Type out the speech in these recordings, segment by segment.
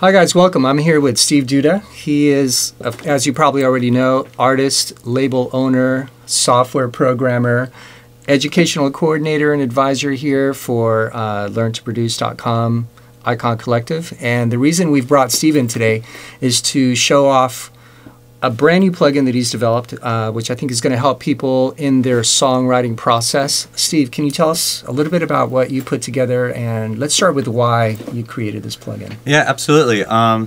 Hi guys, welcome. I'm here with Steve Duda. He is, as you probably already know, artist, label owner, software programmer, educational coordinator and advisor here for learntoproduce.com, Icon Collective. And the reason we've brought Steve in today is to show off a brand new plugin that he's developed, which I think is going to help people in their songwriting process. Steve, can you tell us a little bit about what you put together? And let's start with why you created this plugin. Yeah, absolutely.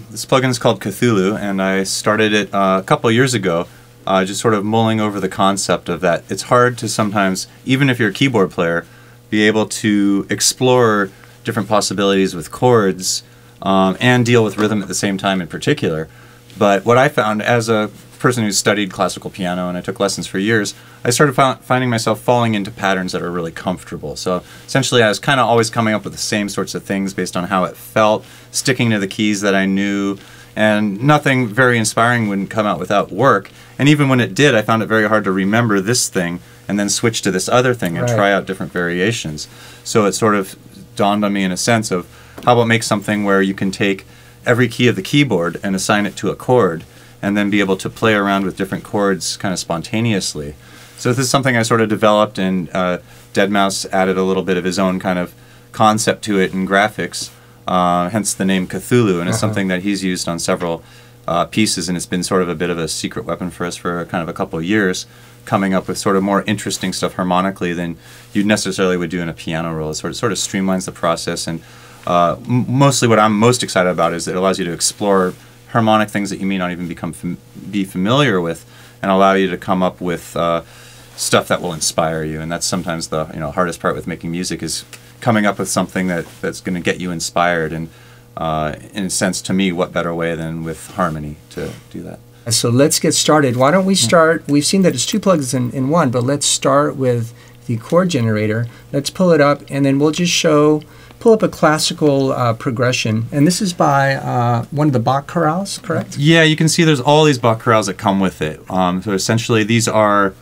This plugin is called Cthulhu, and I started it a couple years ago, just sort of mulling over the concept of that. It's hard to sometimes, even if you're a keyboard player, be able to explore different possibilities with chords and deal with rhythm at the same time in particular. But what I found as a person who studied classical piano, and I took lessons for years, I started finding myself falling into patterns that are really comfortable. So essentially I was kind of always coming up with the same sorts of things based on how it felt, sticking to the keys that I knew, and nothing very inspiring wouldn't come out without work. And even when it did, I found it very hard to remember this thing and then switch to this other thing and try out different variations. So it sort of dawned on me in a sense of how about make something where you can take every key of the keyboard and assign it to a chord and then be able to play around with different chords kind of spontaneously. So this is something I sort of developed, and Deadmau5 added a little bit of his own kind of concept to it in graphics, hence the name Cthulhu, and it's something that he's used on several pieces, and it's been sort of a bit of a secret weapon for us for kind of a couple of years, coming up with sort of more interesting stuff harmonically than you necessarily would do in a piano roll. It sort of streamlines the process, and mostly what I'm most excited about is it allows you to explore harmonic things that you may not even be familiar with, and allow you to come up with stuff that will inspire you. And that's sometimes the hardest part with making music, is coming up with something that's going to get you inspired. And in a sense, to me, what better way than with harmony to do that? So let's get started. Why don't we start? We've seen that it's two plugins in one, but let's start with the chord generator. Let's pull it up, and then we'll just pull up a classical progression, and this is by one of the Bach chorales, correct? Yeah, you can see there's all these Bach chorales that come with it. So essentially these are,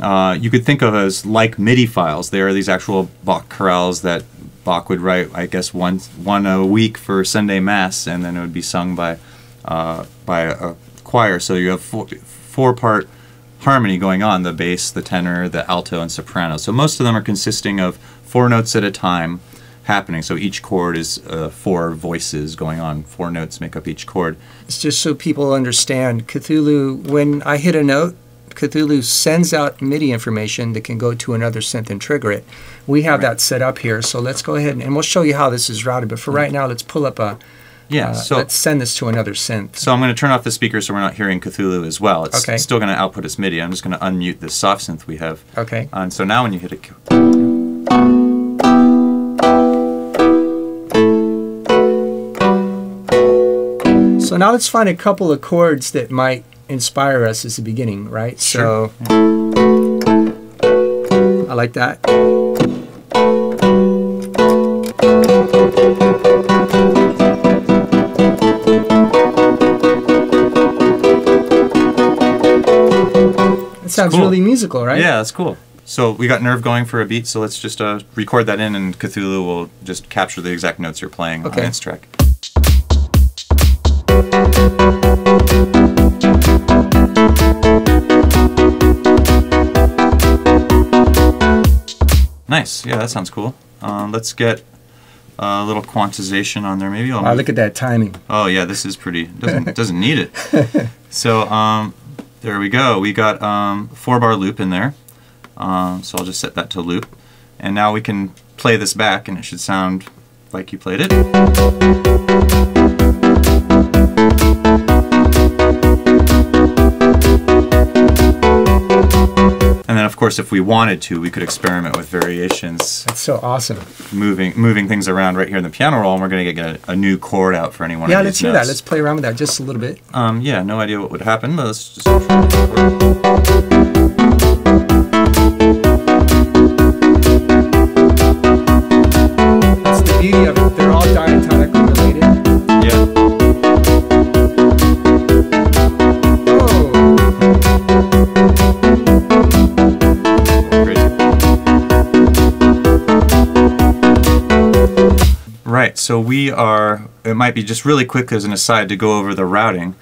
you could think of as like MIDI files. They are these actual Bach chorales that Bach would write, I guess, one a week for Sunday Mass, and then it would be sung by a choir. So you have four-part harmony going on, the bass, the tenor, the alto, and soprano. So most of them are consisting of four notes at a time, happening. So each chord is four voices going on. Four notes make up each chord. It's just so people understand, Cthulhu, when I hit a note, Cthulhu sends out MIDI information that can go to another synth and trigger it. We have that set up here, so let's go ahead and we'll show you how this is routed. But for right now, let's pull up a... So let's send this to another synth. So I'm going to turn off the speaker so we're not hearing Cthulhu as well. It's still going to output its MIDI. I'm just going to unmute this soft synth we have. Okay. And so now when you hit it... So now let's find a couple of chords that might inspire us as the beginning, right? Sure. So I like that. That sounds really musical, right? Yeah, that's cool. So we got nerve going for a beat, so let's just record that in, and Cthulhu will just capture the exact notes you're playing on its track. Nice. Yeah, that sounds cool. Let's get a little quantization on there. Maybe I'll look at that timing. Oh yeah, this is pretty. Doesn't need it. So there we go. We got four-bar loop in there. So I'll just set that to loop, and now we can play this back, and it should sound like you played it. Of course, if we wanted to, we could experiment with variations. That's so awesome. Moving things around right here in the piano roll, and we're going to get a new chord out for anyone. Yeah, let's do that. Let's play around with that just a little bit. Yeah, no idea what would happen, but let's just... That's the beauty of it. They're all diatonically related. Yeah. Right, so we are, it might be just really quick as an aside to go over the routing.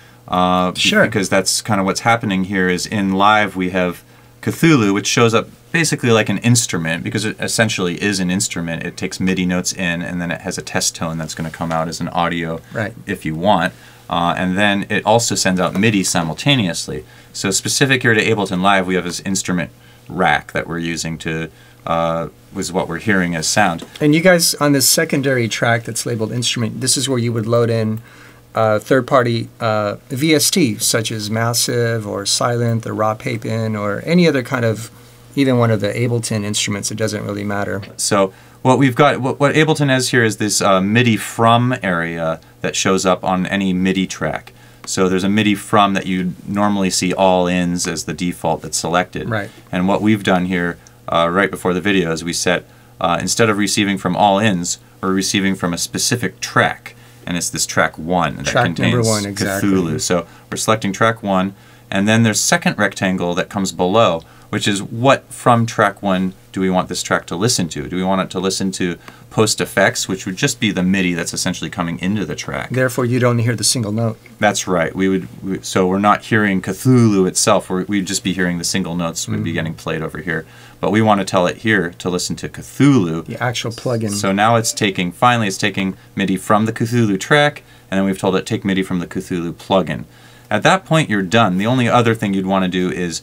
Sure. Because that's kind of what's happening here is in Live we have Cthulhu, which shows up basically like an instrument, because it essentially is an instrument. It takes MIDI notes in, and then it has a test tone that's going to come out as an audio if you want. And then it also sends out MIDI simultaneously. So specific here to Ableton Live, we have this instrument rack that we're using to was what we're hearing as sound. And you guys, on this secondary track that's labeled instrument, this is where you would load in third-party VST, such as Massive or Sylenth or Rob Papen or any other kind of, even one of the Ableton instruments. It doesn't really matter. So what we've got, what Ableton has here is this MIDI from area that shows up on any MIDI track. So there's a MIDI from that you normally see all ins as the default that's selected. Right. And what we've done here right before the video is we set, instead of receiving from all ins, we're receiving from a specific track. And it's this track 1 that contains Cthulhu. So we're selecting track 1, and then there's second rectangle that comes below, which is what from track 1 do we want this track to listen to? Do we want it to listen to post effects, which would just be the MIDI that's essentially coming into the track? Therefore, you'd only hear the single note. That's right. So we're not hearing Cthulhu itself. We'd just be hearing the single notes would be getting played over here. But we want to tell it here to listen to Cthulhu. The actual plugin. So now it's taking, finally it's taking MIDI from the Cthulhu track, and then we've told it take MIDI from the Cthulhu plugin. At that point, you're done. The only other thing you'd want to do is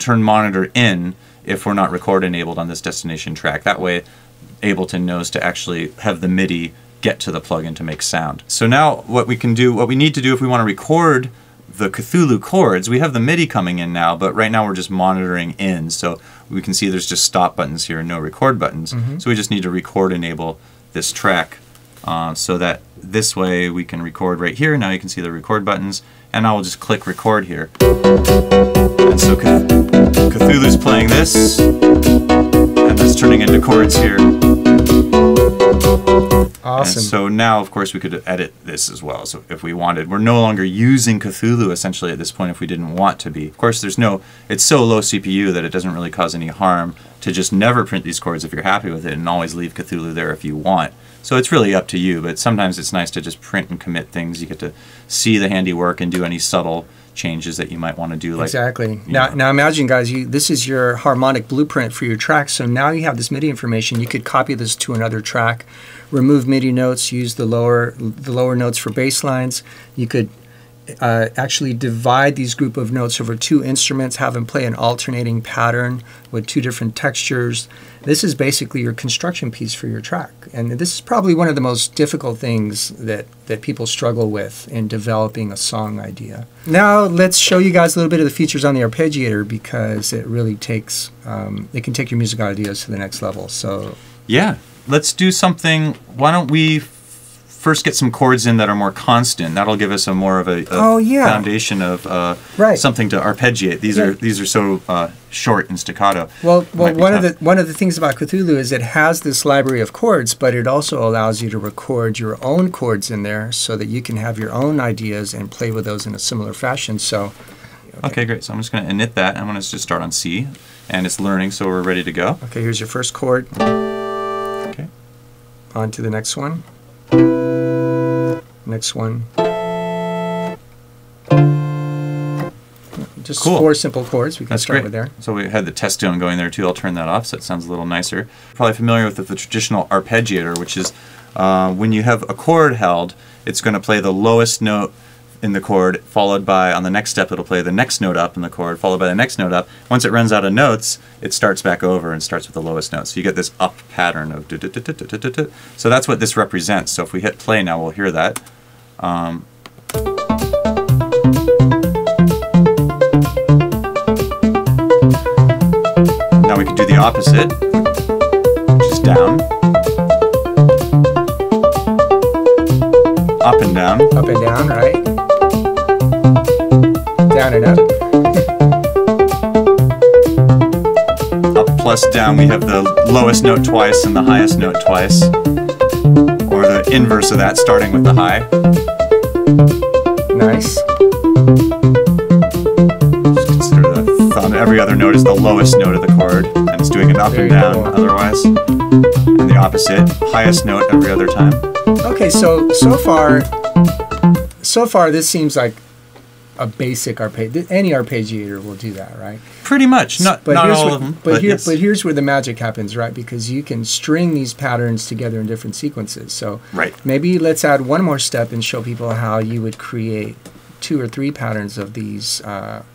turn monitor in if we're not record enabled on this destination track. That way, Ableton knows to actually have the MIDI get to the plugin to make sound. So now what we can do, what we need to do if we want to record the Cthulhu chords, we have the MIDI coming in now, but right now we're just monitoring in. So we can see there's just stop buttons here and no record buttons. So we just need to record enable this track so that this way we can record right here. Now you can see the record buttons, and I will just click record here. And so Cthulhu's playing this, and that's turning into chords here. Awesome. And so now, of course, we could edit this as well. So if we wanted, we're no longer using Cthulhu essentially at this point if we didn't want to be. Of course, there's no, it's so low CPU that it doesn't really cause any harm to just never print these chords if you're happy with it, and always leave Cthulhu there if you want. So it's really up to you, but sometimes it's nice to just print and commit things. You get to see the handiwork and do any subtle changes that you might want to do. Like, exactly. Now imagine, guys, this is your harmonic blueprint for your track. So now you have this MIDI information. You could copy this to another track, remove MIDI notes, use the lower notes for bass lines. You could actually divide these group of notes over two instruments, have them play an alternating pattern with two different textures. This is basically your construction piece for your track. And this is probably one of the most difficult things that people struggle with in developing a song idea. Now let's show you guys a little bit of the features on the arpeggiator, because it really takes, it can take your music ideas to the next level. So yeah, let's do something. Why don't we first get some chords in that are more constant. That'll give us a more of a foundation of something to arpeggiate. These are so short and staccato. Well, one of the things about Cthulhu is it has this library of chords, but it also allows you to record your own chords in there so that you can have your own ideas and play with those in a similar fashion. So okay, great. So I'm just going to init that. I'm going to just start on C, and it's learning, so we're ready to go. Okay, here's your first chord. Okay. On to the next one. Next one. Just four simple chords. We can start with there. So we had the test tone going there too. I'll turn that off so it sounds a little nicer. Probably familiar with the traditional arpeggiator, which is when you have a chord held, it's going to play the lowest note in the chord, followed by, on the next step, it'll play the next note up in the chord, followed by the next note up. Once it runs out of notes, it starts back over and starts with the lowest note. So you get this up pattern of du-du-du-du-du-du-du. So that's what this represents. So if we hit play now, we'll hear that. Now we can do the opposite, which is down. Up and down. Up and down, right. Down and up. Up plus down, we have the lowest note twice and the highest note twice. Or the inverse of that, starting with the high. Nice. Just consider the thumb. Every other note is the lowest note of the chord, and it's doing it up and down otherwise. And the opposite, highest note every other time. Okay, so far this seems like a basic arpeggiator. Any arpeggiator will do that, right? Pretty much. Not all of them. But here's where the magic happens, right? Because you can string these patterns together in different sequences. So maybe let's add one more step and show people how you would create 2 or 3 patterns of these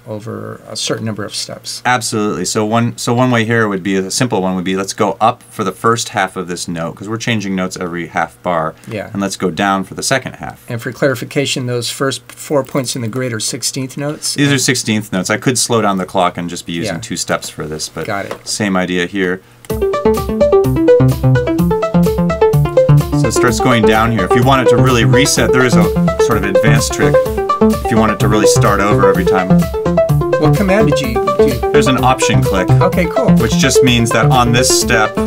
over a certain number of steps. Absolutely. So one way here would be, a simple one would be, let's go up for the first half of this note, because we're changing notes every half bar. Yeah. And let's go down for the second half. And for clarification, those first 4 points in the grid are 16th notes? These are 16th notes. I could slow down the clock and just be using 2 steps for this, but got it. Same idea here. So it starts going down here. If you want it to really reset, there is a sort of advanced trick. If you want it to really start over every time. What command did you do? There's an option click. Okay, cool. Which just means that on this step,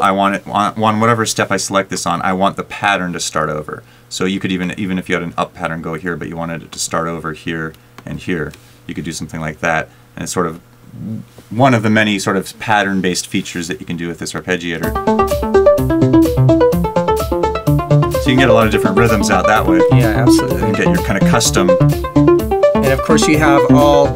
I want it on whatever step I select this on, I want the pattern to start over. So you could even if you had an up pattern go here, but you wanted it to start over here and here, you could do something like that. And it's sort of one of the many sort of pattern-based features that you can do with this arpeggiator. You can get a lot of different rhythms out that way. Yeah, absolutely. And get your kind of custom. And of course you have all,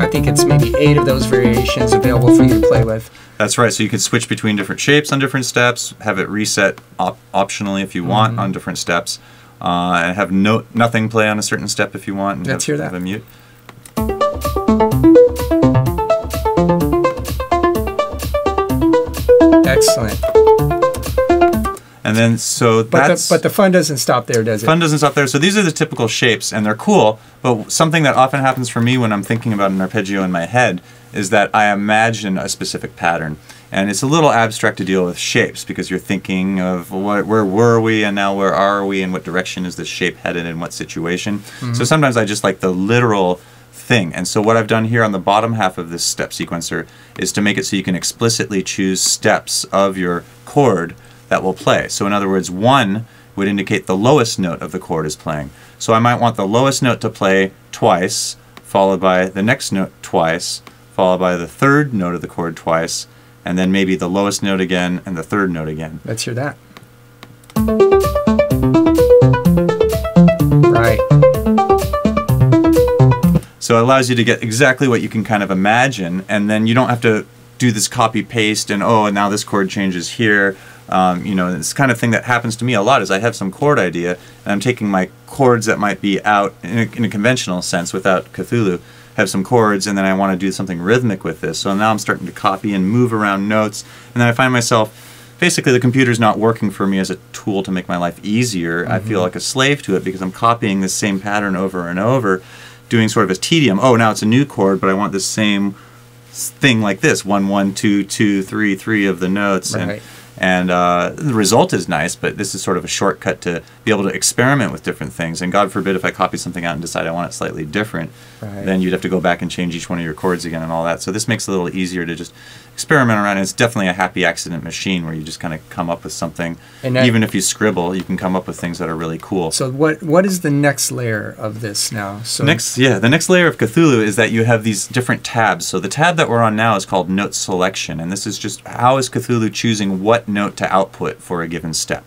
I think it's maybe 8 of those variations available for you to play with. That's right. So you can switch between different shapes on different steps, have it reset optionally if you want on different steps, and have nothing play on a certain step if you want. And let's hear that. Have a mute. Excellent. And then, so that's... But the fun doesn't stop there, does it? Fun doesn't stop there. So these are the typical shapes, and they're cool, but something that often happens for me when I'm thinking about an arpeggio in my head is that I imagine a specific pattern. And it's a little abstract to deal with shapes, because you're thinking of where were we, and now where are we, and what direction is this shape headed, in what situation. So sometimes I just like the literal thing. And so what I've done here on the bottom half of this step sequencer is to make it so you can explicitly choose steps of your chord that will play. So in other words, 1 would indicate the lowest note of the chord is playing. So I might want the lowest note to play twice, followed by the next note twice, followed by the third note of the chord twice, and then maybe the lowest note again and the third note again. Let's hear that. Right. So it allows you to get exactly what you can kind of imagine, and then you don't have to do this copy-paste and, oh, and now this chord changes here. You know, this kind of thing that happens to me a lot is I have some chord idea, and I'm taking my chords that might be out in a conventional sense without Cthulhu, have some chords, and then I want to do something rhythmic with this. So now I'm starting to copy and move around notes, and then I find myself, basically the computer's not working for me as a tool to make my life easier. I feel like a slave to it because I'm copying the same pattern over and over, doing sort of a tedium. Oh, now it's a new chord, but I want the same thing like this, 1, 1, 2, 2, 3, 3 of the notes. Right. And the result is nice, but this is sort of a shortcut to be able to experiment with different things. And God forbid if I copy something out and decide I want it slightly different, then you'd have to go back and change each one of your chords again and all that. So this makes it a little easier to just experiment around. And it's definitely a happy accident machine where you just kind of come up with something. And that, even if you scribble, you can come up with things that are really cool. So what is the next layer of this now? So the next layer of Cthulhu is that you have these different tabs. So the tab that we're on now is called Note Selection. And this is just how is Cthulhu choosing what note to output for a given step.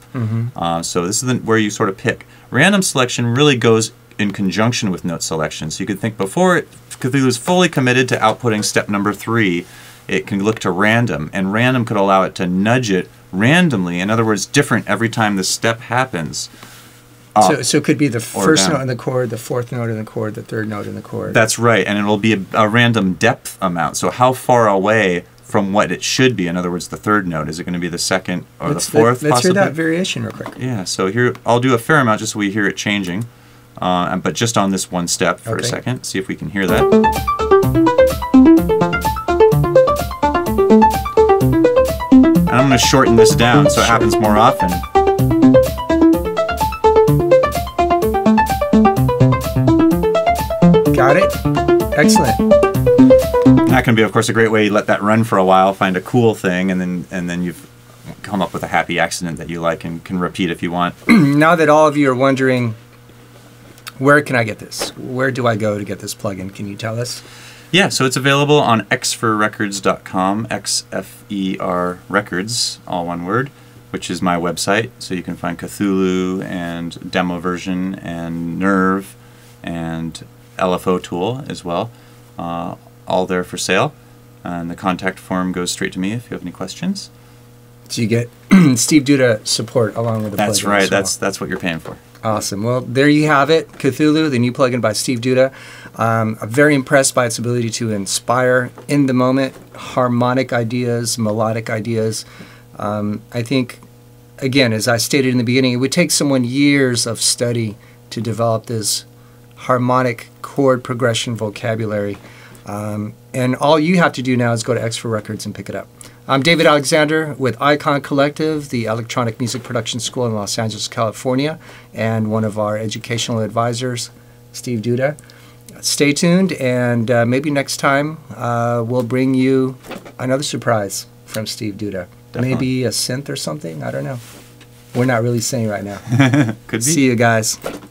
So this is where you sort of pick. Random selection really goes in conjunction with note selection. So you could think before Cthulhu is fully committed to outputting step number 3, it can look to random, and random could allow it to nudge it randomly. In other words, different every time the step happens. So it could be the first note in the chord, the fourth note in the chord, the third note in the chord. That's right, and it'll be a random depth amount. So how far away from what it should be, in other words, the third note. Is it going to be the second or the fourth? Let's hear that variation real quick. Yeah, so here I'll do a fair amount just so we hear it changing, but just on this one step for a second. See if we can hear that. And I'm going to shorten this down so it happens more often. Got it. Excellent. That can be, of course, a great way. You let that run for a while, find a cool thing, and then you've come up with a happy accident that you like and can repeat if you want. Now that all of you are wondering, where can I get this? Where do I go to get this plugin? Can you tell us? Yeah, so it's available on xferrecords.com, X-F-E-R records, all one word, which is my website. So you can find Cthulhu and demo version and Nerve and LFO tool as well, all there for sale. And the contact form goes straight to me if you have any questions. So you get Steve Duda support along with the plugin. That's right. Well. That's what you're paying for. Awesome. Well, there you have it. Cthulhu, the new plugin by Steve Duda. I'm very impressed by its ability to inspire in the moment harmonic ideas, melodic ideas. I think, again, as I stated in the beginning, it would take someone years of study to develop this harmonic chord progression vocabulary. And all you have to do now is go to Xfer Records and pick it up. I'm David Alexander with Icon Collective, the electronic music production school in Los Angeles, California, and one of our educational advisors, Steve Duda. Stay tuned, and maybe next time we'll bring you another surprise from Steve Duda. Definitely. Maybe a synth or something. I don't know. We're not really saying right now. Could be. See you guys.